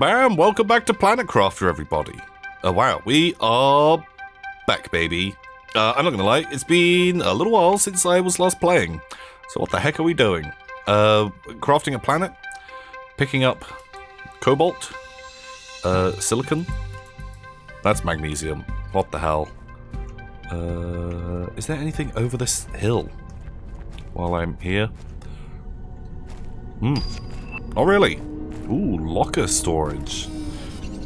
Bam! Welcome back to Planet Crafter, everybody. Oh wow, we are back, baby. I'm not gonna lie, it's been a little while since I was last playing. So what the heck are we doing? Crafting a planet, picking up cobalt, silicon. That's magnesium. What the hell? Is there anything over this hill while I'm here? Oh really? Ooh, locker storage.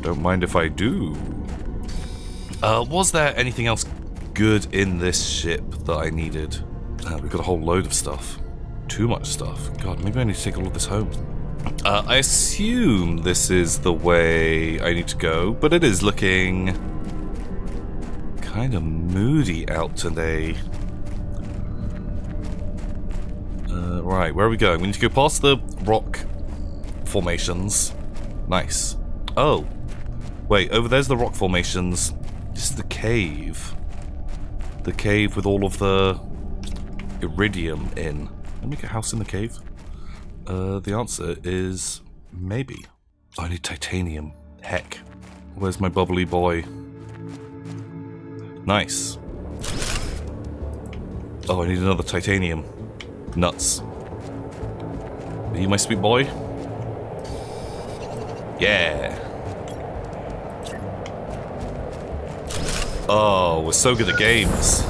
Don't mind if I do. Was there anything else good in this ship that I needed? We've got a whole load of stuff. Too much stuff. God, maybe I need to take all of this home. I assume this is the way I need to go, but it is looking kind of moody out today. Right, where are we going? We need to go past the rock formations. Nice. Oh, wait, over there's the rock formations. This is the cave. The cave with all of the iridium in. Can I make a house in the cave? The answer is maybe. I need titanium. Heck. Where's my bubbly boy? Nice. Oh, I need another titanium. Nuts. Are you my sweet boy? Yeah. Oh, we're so good at games.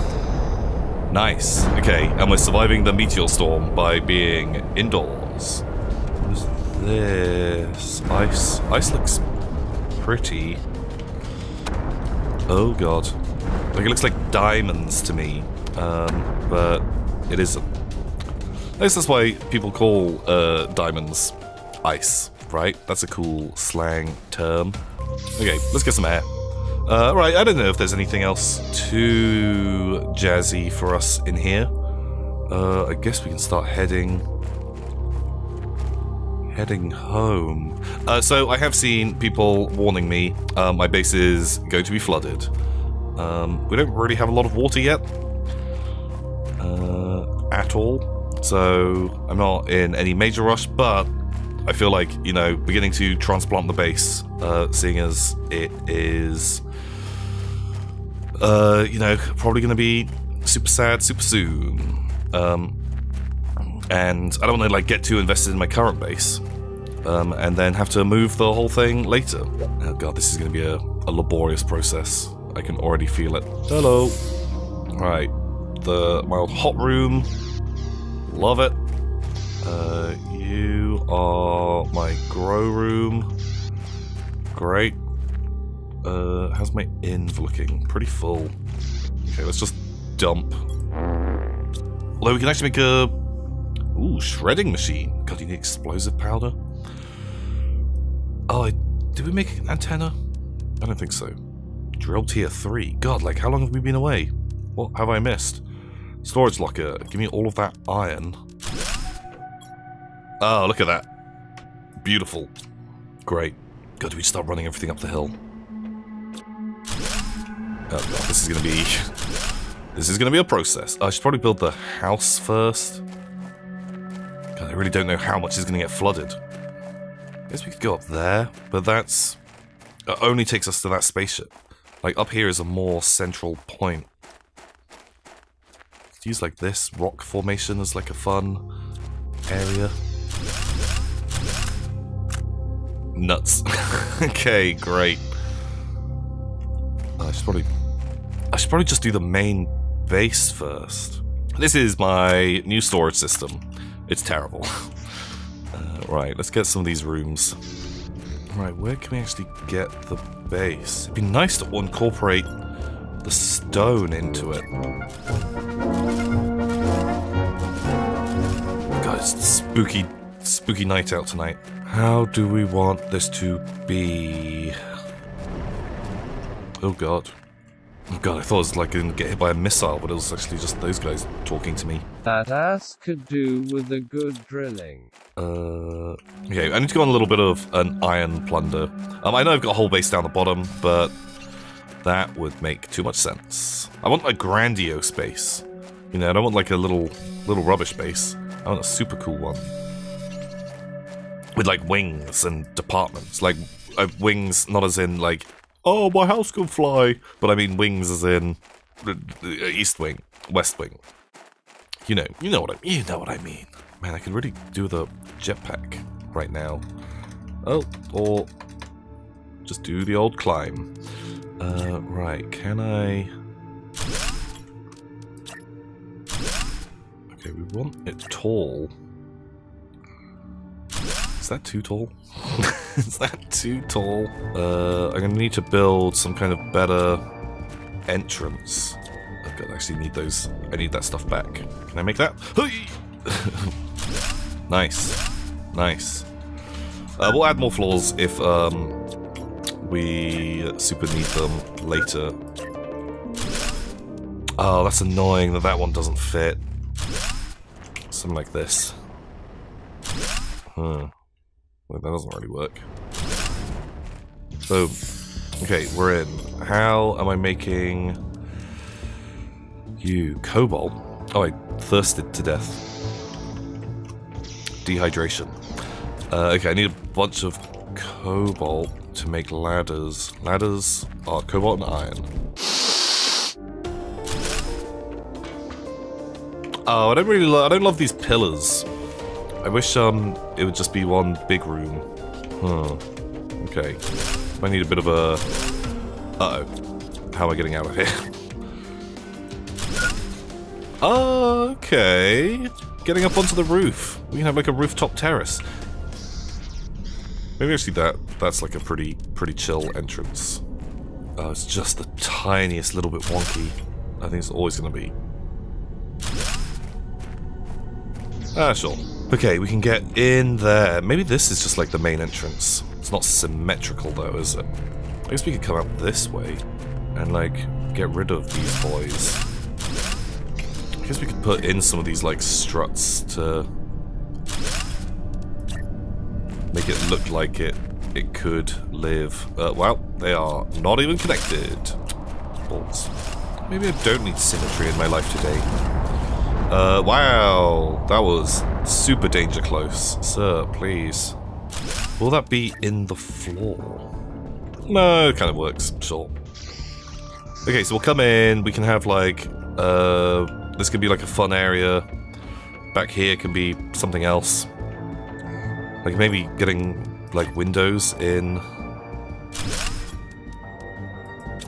Nice. Okay, and we're surviving the meteor storm by being indoors. What is this? Ice. Ice looks pretty. Oh god. Like, it looks like diamonds to me. But it isn't. I guess that's why people call diamonds ice, right? That's a cool slang term. Okay, let's get some air. Right, I don't know if there's anything else too jazzy for us in here. I guess we can start heading home. So I have seen people warning me my base is going to be flooded. We don't really have a lot of water yet, at all. So I'm not in any major rush, but I feel like, you know, beginning to transplant the base, seeing as it is... you know, probably gonna be super sad super soon. And I don't wanna like get too invested in my current base. And then have to move the whole thing later. Oh god, this is gonna be a laborious process. I can already feel it. Hello. Right. My old hot room. Love it. You are my grow room. Great. How's my inv looking? Pretty full. Okay, let's just dump. Although we can actually make a... Ooh, shredding machine. God, you need explosive powder. Oh, did we make an antenna? I don't think so. Drill tier 3. God, like, how long have we been away? What have I missed? Storage locker. Give me all of that iron. Oh, look at that. Beautiful. Great. God, do we start running everything up the hill? Oh, God, this is going to be... This is going to be a process. I should probably build the house first. God, I really don't know how much is going to get flooded. I guess we could go up there, but that's... It only takes us to that spaceship. Like, up here is a more central point. Let's use, like, this rock formation as, like, a fun area. Nuts. Okay, great. I should probably just do the main base first. This is my new storage system. It's terrible. Right, let's get some of these rooms. Right, where can we actually get the base? It'd be nice to incorporate the stone into it. God, it's spooky. Spooky night out tonight. How do we want this to be? Oh god. Oh god, I thought I was like gonna get hit by a missile, but it was actually just those guys talking to me. That ass could do with a good drilling. Okay, I need to go on a little bit of an iron plunder. I know I've got a whole base down the bottom, but that would make too much sense. I want a grandiose base. You know, I don't want like a little rubbish base. I want a super cool one. With like wings and departments, like wings, not as in like, oh, my house can fly, but I mean wings as in East Wing, West Wing. You know what I mean. Man, I could really do the jetpack right now. Oh, or just do the old climb. Right, can I... Okay, we want it tall. Is that too tall? Is that too tall? I'm gonna need to build some kind of better entrance. I'm gonna actually need those. I need that stuff back. Can I make that? Nice. Nice. We'll add more floors if we super need them later. Oh, that's annoying that that one doesn't fit. Something like this. Huh. Well, that doesn't really work. Boom. Okay, we're in. How am I making you cobalt? Oh, I thirsted to death. Dehydration. Okay, I need a bunch of cobalt to make ladders. Ladders are cobalt and iron. Oh, I don't love these pillars. I wish it would just be one big room. Huh. Okay. I need a bit of a... Uh-oh. How am I getting out of here? Okay. Getting up onto the roof. We can have like a rooftop terrace. Maybe actually that's like a pretty chill entrance. Oh, it's just the tiniest little bit wonky. I think it's always going to be. Ah, sure. Okay, we can get in there. Maybe this is just like the main entrance. It's not symmetrical though, is it? I guess we could come out this way and like get rid of these boys. I guess we could put in some of these like struts to make it look like it could live. Well, they are not even connected. Balls. Maybe I don't need symmetry in my life today. Wow, that was super danger close. Sir, please. Will that be in the floor? No, it kind of works, sure. Okay, so we'll come in, we can have like, this could be like a fun area. Back here can be something else. Like maybe getting like windows in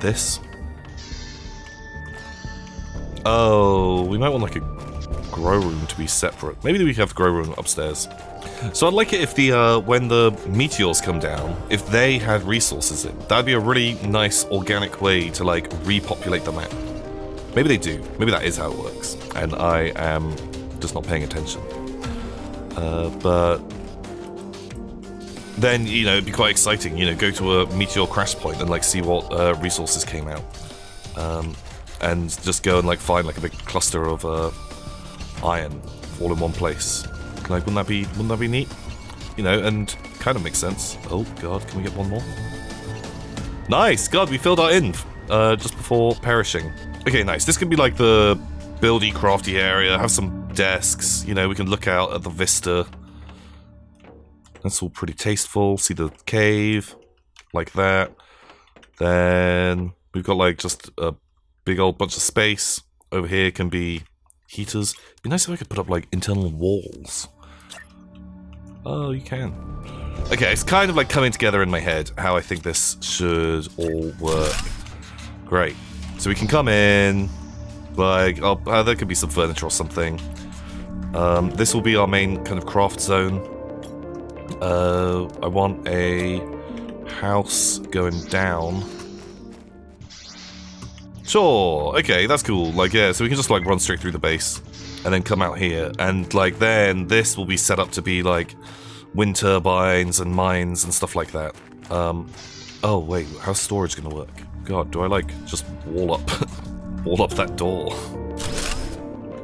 this. Oh, we might want like a grow room to be separate. Maybe we have grow room upstairs. So I'd like it if the when the meteors come down, if they had resources in. That'd be a really nice organic way to like repopulate the map. Maybe they do. Maybe that is how it works. And I am just not paying attention. But then, you know, it'd be quite exciting, you know, go to a meteor crash point and like see what resources came out. And just go and like find like a big cluster of iron all in one place. Like, wouldn't that be neat? You know, and kind of makes sense. Oh god, can we get one more? Nice! God, we filled our inv just before perishing. Okay, nice. This could be like the buildy, crafty area. Have some desks. You know, we can look out at the vista. That's all pretty tasteful. See the cave, like that. Then we've got like just a big old bunch of space. Over here can be heaters. It'd be nice if I could put up like internal walls. Oh, you can. Okay, it's kind of like coming together in my head how I think this should all work. Great. So we can come in, like, oh, there could be some furniture or something. This will be our main kind of craft zone. I want a house going down. Sure, okay, that's cool. Like, yeah, so we can just, like, run straight through the base and then come out here. And, like, then this will be set up to be, like, wind turbines and mines and stuff like that. Oh, wait, how's storage gonna work? God, do I, like, just wall up, wall up that door?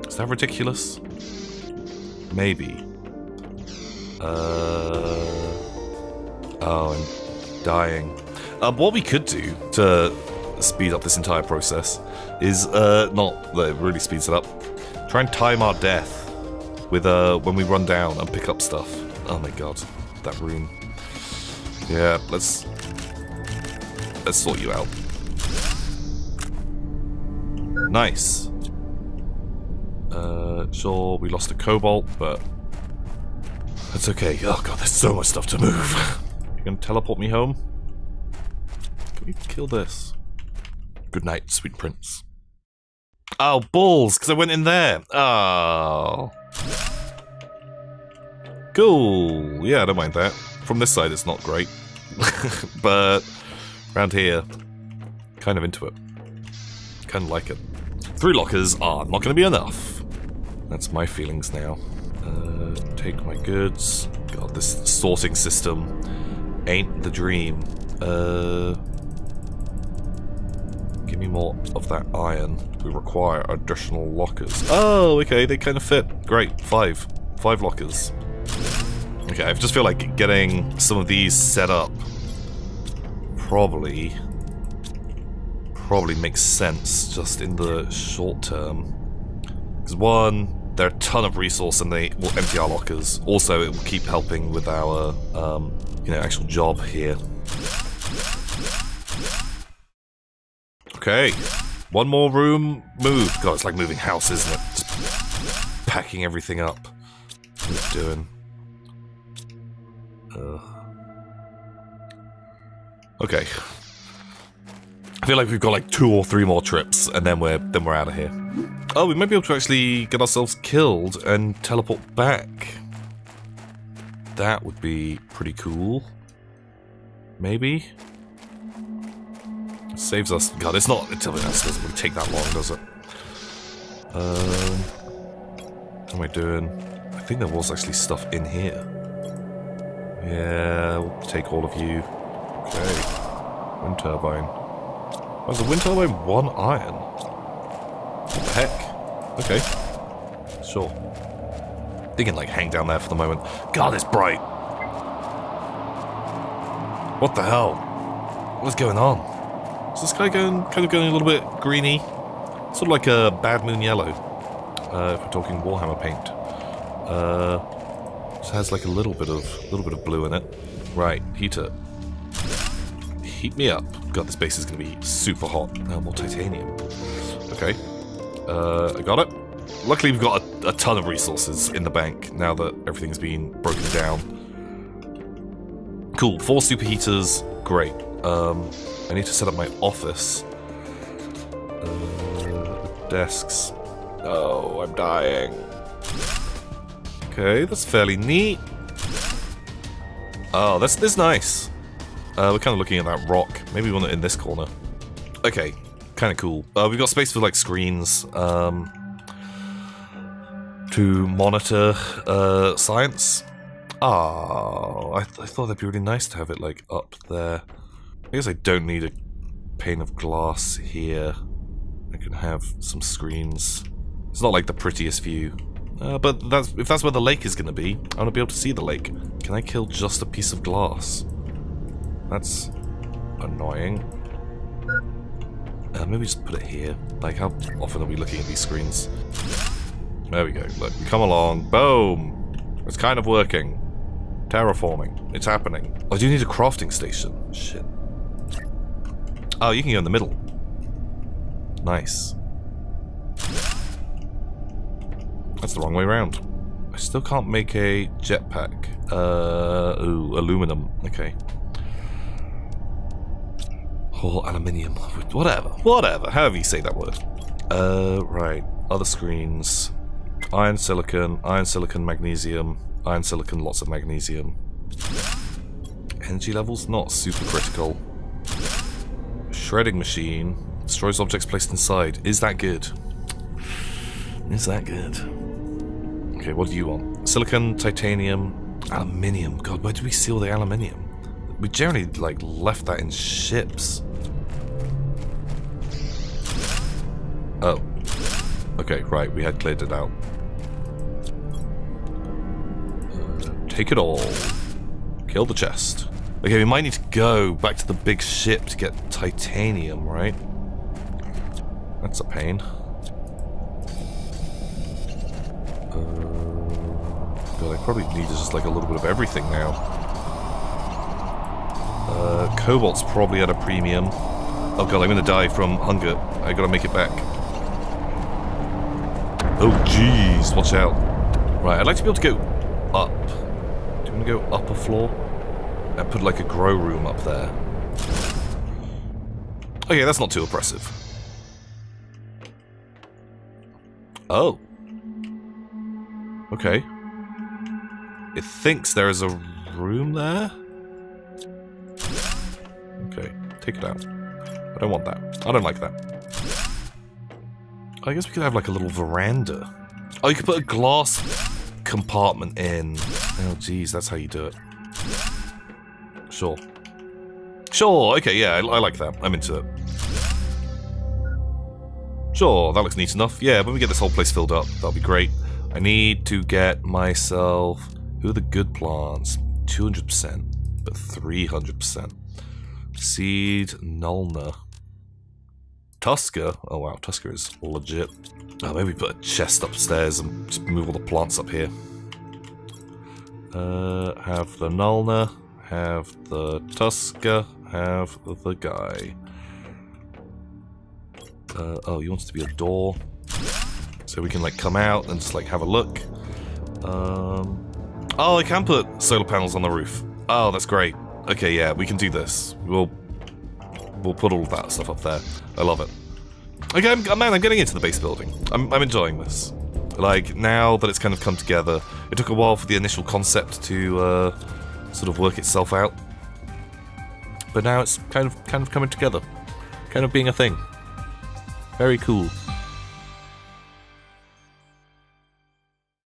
Is that ridiculous? Maybe. Oh, I'm dying. What we could do to speed up this entire process is not that it really speeds it up. Try and time our death with when we run down and pick up stuff. Oh my god, that room. Yeah, let's Let's sort you out. Nice. Sure, we lost a cobalt, but that's okay. Oh god, there's so much stuff to move. You gonna teleport me home? Can we kill this? Good night, sweet prince. Oh, balls, because I went in there. Oh. Cool. Yeah, I don't mind that. From this side, it's not great. But around here, kind of into it. Kind of like it. 3 lockers are not going to be enough. That's my feelings now. Take my goods. God, this sorting system ain't the dream. Give me more of that iron. We require additional lockers. Oh, okay, they kind of fit. Great, 5 lockers. Okay, I just feel like getting some of these set up probably makes sense just in the short term. Because one, they're a ton of resource and they will empty our lockers. Also, it will keep helping with our you know, actual job here. Okay, one more room, move. God, it's like moving house, isn't it? Just packing everything up. What are you doing? Okay. I feel like we've got like 2 or 3 more trips, and then we're out of here. Oh, we might be able to actually get ourselves killed and teleport back. That would be pretty cool. Maybe. Saves us. God, it's not. It doesn't really take that long, does it? What am I doing? I think there was actually stuff in here. Yeah, we'll take all of you. Okay. Wind turbine. Why is the wind turbine 1 iron? What the heck? Okay. Sure. They can, like, hang down there for the moment. God, it's bright. What the hell? What's going on? Is this guy kind of going a little bit greeny? Sort of like a Bad Moon Yellow, if we're talking Warhammer paint. It has like a little bit of blue in it. Right, heat it. Heat me up. God, this base is going to be super hot. No more titanium. Okay, I got it. Luckily, we've got a ton of resources in the bank now that everything's been broken down. Cool, 4 superheaters. Great. I need to set up my office. Desks. Oh, I'm dying. Okay, that's fairly neat. Oh, that's nice. We're kind of looking at that rock. Maybe we want it in this corner. Okay, kind of cool. We've got space for like screens to monitor science. Oh, I thought that'd be really nice to have it like up there. I guess I don't need a pane of glass here. I can have some screens. It's not like the prettiest view, but if that's where the lake is going to be, I want to be able to see the lake. Can I kill just a piece of glass? That's annoying. Maybe just put it here. Like, how often are we looking at these screens? There we go. Look, we come along. Boom. It's kind of working. Terraforming. It's happening. I do need a crafting station. Shit. Oh, you can go in the middle. Nice. That's the wrong way around. I still can't make a jetpack. Ooh, aluminum. Okay. Or aluminium. Whatever. Whatever. However you say that word. Right. Other screens. Iron silicon. Iron silicon magnesium. Iron silicon, lots of magnesium. Energy levels not super critical. Shredding machine destroys objects placed inside. Is that good? Is that good? Okay, what do you want? Silicon, titanium, aluminium. God, where do we see all the aluminium? We generally like left that in ships. Oh. Okay, right. We had cleared it out. Take it all. Kill the chest. Okay, we might need to go back to the big ship to get titanium, right? That's a pain. God, I probably need just like a little bit of everything now. Cobalt's probably at a premium. Oh god, I'm gonna die from hunger. I gotta make it back. Oh jeez, watch out. Right, I'd like to be able to go up. Do you want to go up a floor? I put like a grow room up there. Okay, that's not too oppressive. Oh. Okay. It thinks there is a room there? Okay, take it out. I don't want that. I don't like that. I guess we could have like a little veranda. Oh, you could put a glass compartment in. Oh, geez, that's how you do it. Sure. Sure, okay, yeah, I like that. I'm into it. Sure, that looks neat enough. Yeah, when we get this whole place filled up, that'll be great. I need to get myself... Who are the good plants? 200%, but 300%. Seed, Nulna. Tusker? Oh wow, Tusker is legit. Oh, maybe put a chest upstairs and just move all the plants up here. Have the Nulna, have the Tusker, have the guy. Oh, he wants to be a door. So we can like come out and just like have a look. Oh, I can put solar panels on the roof. Oh, that's great. Okay, yeah, we can do this. We'll put all of that stuff up there. I love it. Okay, I'm getting into the base building. I'm enjoying this. Like, now that it's kind of come together, it took a while for the initial concept to sort of work itself out. But now it's kind of coming together. Kind of being a thing. Very cool.